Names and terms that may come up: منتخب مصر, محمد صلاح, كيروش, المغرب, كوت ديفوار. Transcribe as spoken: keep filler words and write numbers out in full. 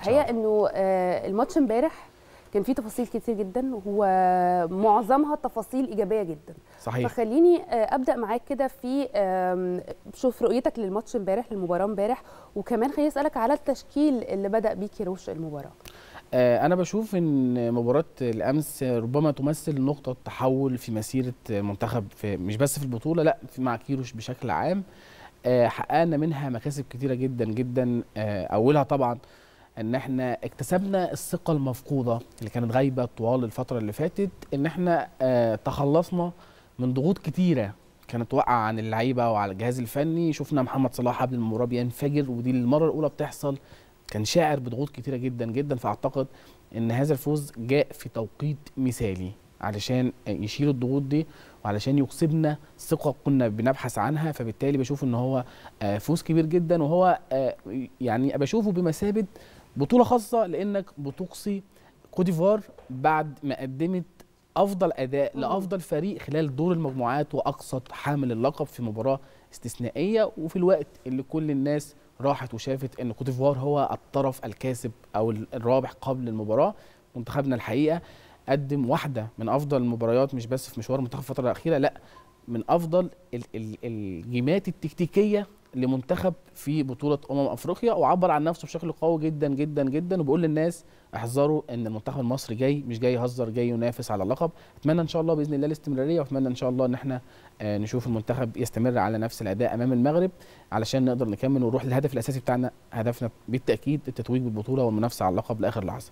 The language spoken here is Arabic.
الحقيقه انه الماتش امبارح كان فيه تفاصيل كتير جدا ومعظمها تفاصيل ايجابيه جدا. صحيح. فخليني ابدا معاك كده في شوف رؤيتك للماتش امبارح، للمباراه امبارح، وكمان خليني اسالك على التشكيل اللي بدا بيه كيروش المباراه. أنا بشوف إن مباراة الأمس ربما تمثل نقطة تحول في مسيرة منتخب، في مش بس في البطولة، لأ مع كيروش بشكل عام. حققنا منها مكاسب كتيرة جدا جدا، أولها طبعا إن احنا اكتسبنا الثقة المفقودة اللي كانت غايبة طوال الفترة اللي فاتت، إن احنا تخلصنا من ضغوط كتيرة كانت واقعة عن اللعيبة وعلى الجهاز الفني. شفنا محمد صلاح قبل المباراة بينفجر، ودي المرة الأولى بتحصل، كان شاعر بضغوط كتيرة جدا جدا. فأعتقد إن هذا الفوز جاء في توقيت مثالي علشان يشيل الضغوط دي وعلشان يكسبنا ثقة كنا بنبحث عنها. فبالتالي بشوف إن هو فوز كبير جدا، وهو يعني بشوفه بمثابة بطولة خاصة، لأنك بتقصي كوت ديفوار بعد ما قدمت أفضل أداء لأفضل فريق خلال دور المجموعات وأقصت حامل اللقب في مباراة استثنائية، وفي الوقت اللي كل الناس راحت وشافت ان كوت ديفوار هو الطرف الكاسب او الرابح قبل المباراه. منتخبنا الحقيقه قدم واحده من افضل المباريات، مش بس في مشوار منتخب الفتره الاخيره، لا من افضل الجيمات التكتيكيه لمنتخب في بطوله امم افريقيا، وعبر عن نفسه بشكل قوي جدا جدا جدا، وبيقول للناس احذروا ان المنتخب المصري جاي، مش جاي يهزر، جاي ينافس على اللقب. اتمنى ان شاء الله باذن الله الاستمراريه، واتمنى ان شاء الله ان احنا نشوف المنتخب يستمر على نفس الاداء امام المغرب علشان نقدر نكمل ونروح للهدف الاساسي بتاعنا. هدفنا بالتاكيد التتويج بالبطوله والمنافسه على اللقب لاخر لحظه.